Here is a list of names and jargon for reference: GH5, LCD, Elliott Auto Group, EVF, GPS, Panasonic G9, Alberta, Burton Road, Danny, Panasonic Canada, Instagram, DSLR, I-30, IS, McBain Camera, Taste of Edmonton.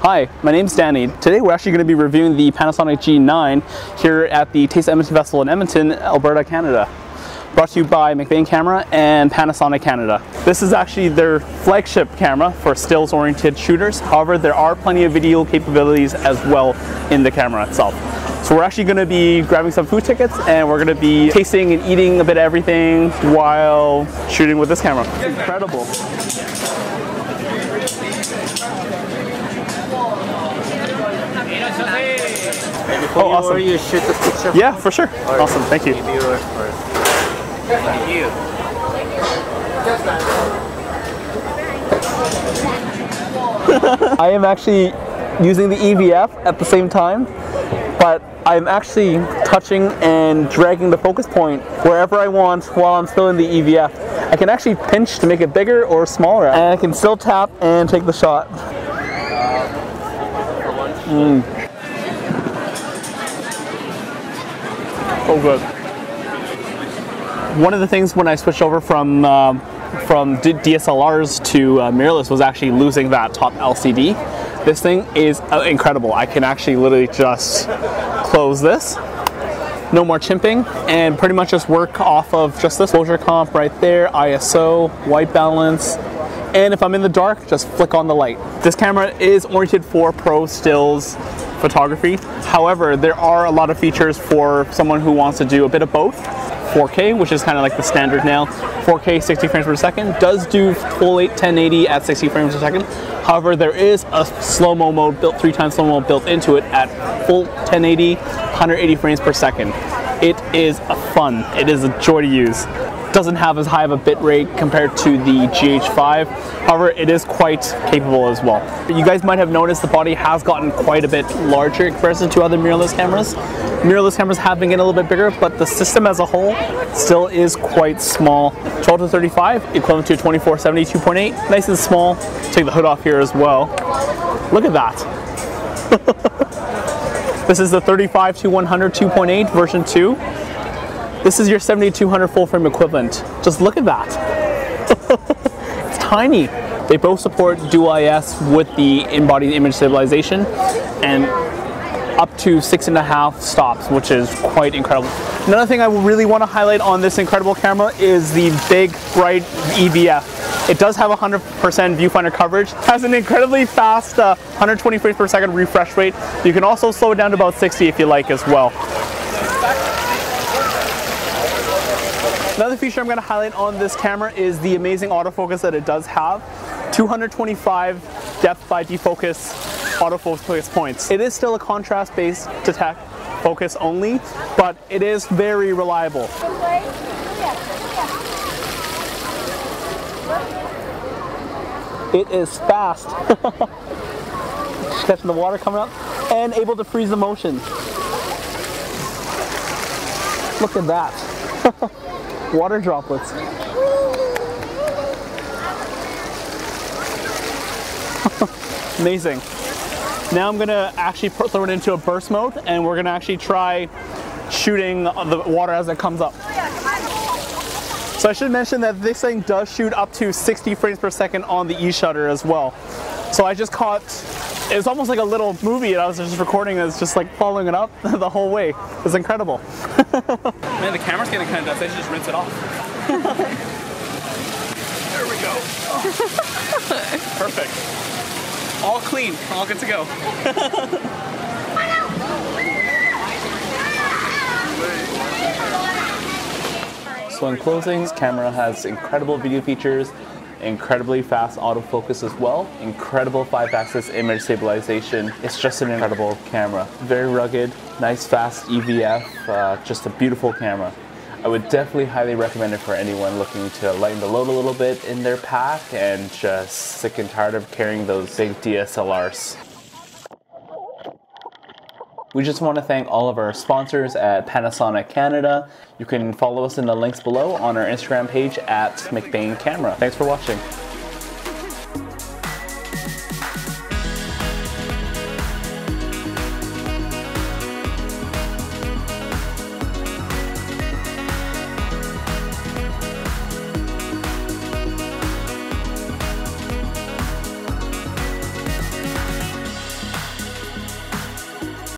Hi, my name's Danny. Today we're actually going to be reviewing the Panasonic G9 here at the Taste of Edmonton Festival in Edmonton, Alberta, Canada. Brought to you by McBain Camera and Panasonic Canada. This is actually their flagship camera for stills-oriented shooters. However, there are plenty of video capabilities as well in the camera itself. So we're actually going to be grabbing some food tickets and we're going to be tasting and eating a bit of everything while shooting with this camera. Incredible. Oh, awesome. Where you shoot the picture? Yeah, for sure. Or awesome, thank you. Thank you. I am actually using the EVF at the same time, but I'm actually touching and dragging the focus point wherever I want while I'm still in the EVF. I can actually pinch to make it bigger or smaller, and I can still tap and take the shot. Oh, good. One of the things when I switched over from DSLRs to mirrorless was actually losing that top LCD. This thing is incredible. I can actually literally just close this, no more chimping, and pretty much just work off of just this exposure comp right there, ISO, white balance, and if I'm in the dark, just flick on the light. This camera is oriented for pro stills photography. However, there are a lot of features for someone who wants to do a bit of both. 4K, which is kind of like the standard now. 4K 60 frames per second does do full 1080 at 60 frames per second. However, there is a slow-mo mode built, 3x slow-mo built into it at full 1080, 180 frames per second. It is fun. It is a joy to use. Doesn't have as high of a bit rate compared to the GH5, however it is quite capable as well. You guys might have noticed the body has gotten quite a bit larger in comparison to other mirrorless cameras. Mirrorless cameras have been getting a little bit bigger, but the system as a whole still is quite small. 12-35 equivalent to 24-70 2.8, nice and small. Take the hood off here as well. Look at that. This is the 35-100 2.8 version 2. This is your 7200 full frame equivalent. Just look at that. It's tiny. They both support dual IS with the in-body image stabilization and up to 6.5 stops, which is quite incredible. Another thing I really want to highlight on this incredible camera is the big, bright EVF. It does have 100% viewfinder coverage. It has an incredibly fast 120 frames per second refresh rate. You can also slow it down to about 60 if you like as well. Another feature I'm going to highlight on this camera is the amazing autofocus that it does have. 225 depth by defocus autofocus points. It is still a contrast-based detect focus only, but it is very reliable. It is fast. Catching the water coming up and able to freeze the motion. Look at that. Water droplets. Amazing. Now I'm going to actually throw it into a burst mode and we're going to actually try shooting the water as it comes up. So I should mention that this thing does shoot up to 60 frames per second on the e-shutter as well. So I just caught, it was almost like a little movie that I was just recording, and it's just like following it up the whole way. It was incredible. Man, the camera's getting kind of dusty. I should just rinse it off. There we go. Oh. Perfect. All clean. All good to go. So in closing, this camera has incredible video features, incredibly fast autofocus as well, incredible 5-axis image stabilization. It's just an incredible camera. Very rugged, nice fast EVF, just a beautiful camera. I would definitely highly recommend it for anyone looking to lighten the load a little bit in their pack and just sick and tired of carrying those big DSLRs. We just want to thank all of our sponsors at Panasonic Canada. You can follow us in the links below on our Instagram page at McBain Camera. Thanks for watching.